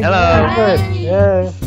Halo.